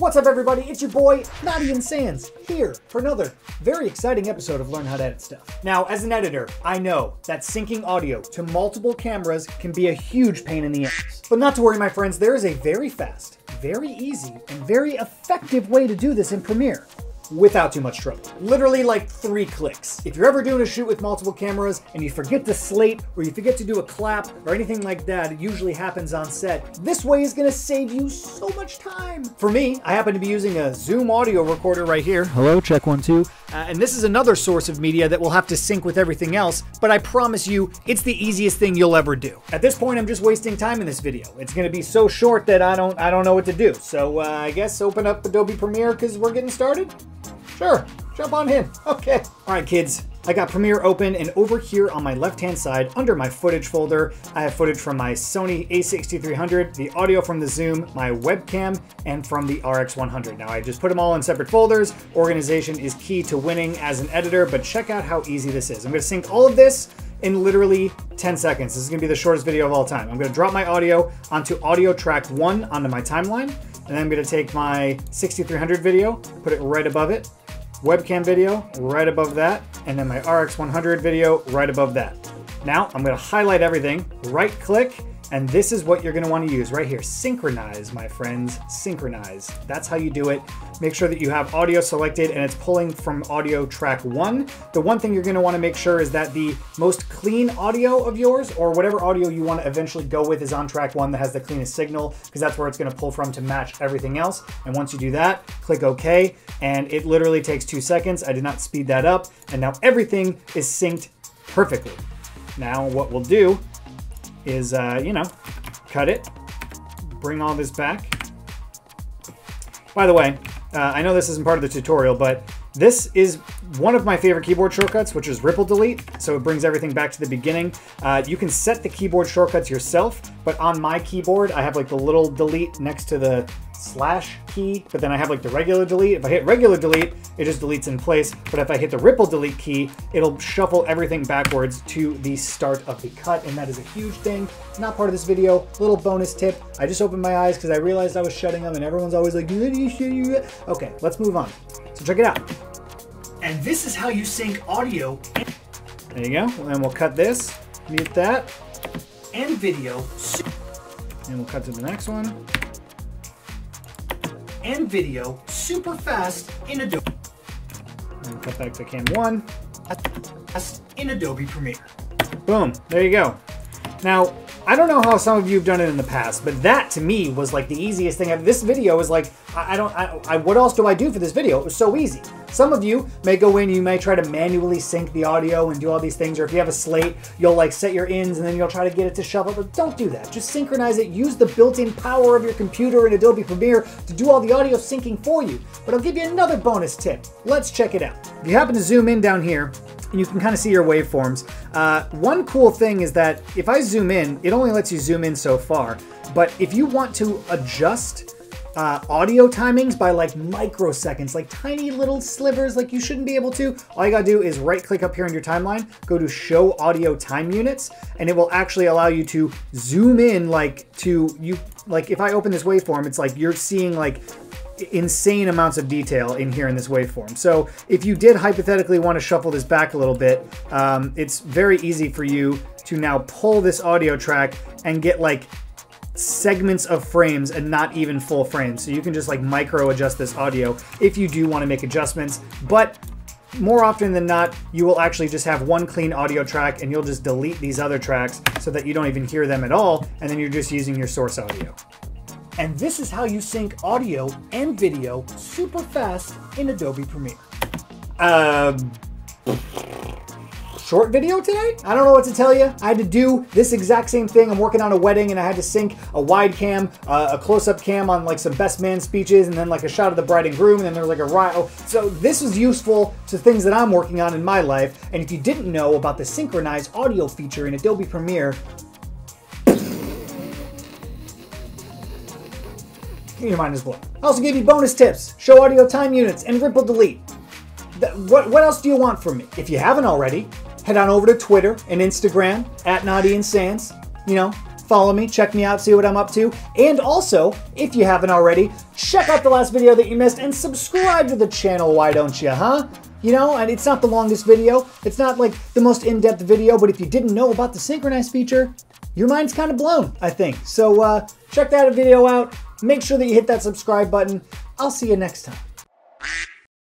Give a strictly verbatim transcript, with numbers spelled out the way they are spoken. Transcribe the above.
What's up, everybody? It's your boy, notiansans, here for another very exciting episode of Learn How to Edit Stuff. Now, as an editor, I know that syncing audio to multiple cameras can be a huge pain in the ass. But not to worry, my friends, there is a very fast, very easy, and very effective way to do this in Premiere without too much trouble. Literally like three clicks. If you're ever doing a shoot with multiple cameras and you forget to slate or you forget to do a clap or anything like that, it usually happens on set. This way is gonna save you so much time. For me, I happen to be using a Zoom audio recorder right here. Hello, check one, two. Uh, and this is another source of media that will have to sync with everything else, but I promise you, it's the easiest thing you'll ever do. At this point, I'm just wasting time in this video. It's gonna be so short that I don't, I don't know what to do. So uh, I guess open up Adobe Premiere because we're getting started. Sure, jump on him, okay. All right, kids, I got Premiere open, and over here on my left-hand side, under my footage folder, I have footage from my Sony A sixty-three hundred, the audio from the Zoom, my webcam, and from the R X one hundred. Now, I just put them all in separate folders. Organization is key to winning as an editor, but check out how easy this is. I'm gonna sync all of this in literally ten seconds. This is gonna be the shortest video of all time. I'm gonna drop my audio onto audio track one onto my timeline, and then I'm gonna take my sixty-three hundred video, put it right above it, webcam video right above that, and then my R X one hundred video right above that. Now I'm gonna highlight everything, right click, and this is what you're gonna wanna use right here. Synchronize, my friends, synchronize. That's how you do it. Make sure that you have audio selected and it's pulling from audio track one. The one thing you're gonna wanna make sure is that the most clean audio of yours, or whatever audio you wanna eventually go with, is on track one that has the cleanest signal, because that's where it's gonna pull from to match everything else. And once you do that, click OK, and it literally takes two seconds. I did not speed that up. And now everything is synced perfectly. Now what we'll do is, uh, you know, cut it, bring all this back. By the way, uh, I know this isn't part of the tutorial, but this is one of my favorite keyboard shortcuts, which is Ripple Delete. So it brings everything back to the beginning. Uh, you can set the keyboard shortcuts yourself, but on my keyboard, I have like the little delete next to the slash key, but then I have like the regular delete. If I hit regular delete, it just deletes in place. But if I hit the Ripple Delete key, it'll shuffle everything backwards to the start of the cut. And that is a huge thing. It's not part of this video. Little bonus tip. I just opened my eyes because I realized I was shutting them, and everyone's always like, okay, let's move on. So check it out. And this is how you sync audio. There you go. And we'll cut this, mute that. And video. And we'll cut to the next one. And video super fast in Adobe. And cut back to cam one. In Adobe Premiere. Boom, there you go. Now, I don't know how some of you have done it in the past, but that to me was like the easiest thing. This video is like, I, I don't, I, I, what else do I do for this video? It was so easy. Some of you may go in, you may try to manually sync the audio and do all these things, or if you have a slate, you'll like set your ins and then you'll try to get it to shuffle, but don't do that. Just synchronize it. Use the built-in power of your computer in Adobe Premiere to do all the audio syncing for you. But I'll give you another bonus tip. Let's check it out. If you happen to zoom in down here, and you can kind of see your waveforms. Uh, one cool thing is that if I zoom in, it only lets you zoom in so far, but if you want to adjust Uh, audio timings by like microseconds, like tiny little slivers, like you shouldn't be able to, all you gotta do is right click up here in your timeline, go to show audio time units, and it will actually allow you to zoom in like to you, like if I open this waveform, it's like you're seeing like insane amounts of detail in here in this waveform. So if you did hypothetically want to shuffle this back a little bit, um, it's very easy for you to now pull this audio track and get like segments of frames and not even full frames. So you can just like micro adjust this audio if you do want to make adjustments, but more often than not, you will actually just have one clean audio track and you'll just delete these other tracks so that you don't even hear them at all. And then you're just using your source audio. And this is how you sync audio and video super fast in Adobe Premiere. Um, Short video today? I don't know what to tell you. I had to do this exact same thing. I'm working on a wedding and I had to sync a wide cam, uh, a close-up cam on like some best man speeches, and then like a shot of the bride and groom, and then there was like a riot. Oh, so this is useful to things that I'm working on in my life. And if you didn't know about the synchronized audio feature in Adobe Premiere, your mind is blown. I also gave you bonus tips, show audio time units, and Ripple Delete. What, what else do you want from me? If you haven't already, head on over to Twitter and Instagram, at notiansans. You know, follow me, check me out, see what I'm up to. And also, if you haven't already, check out the last video that you missed and subscribe to the channel, why don't you, huh? You know, and it's not the longest video, it's not like the most in-depth video, but if you didn't know about the synchronize feature, your mind's kind of blown, I think. So uh, check that video out, make sure that you hit that subscribe button. I'll see you next time.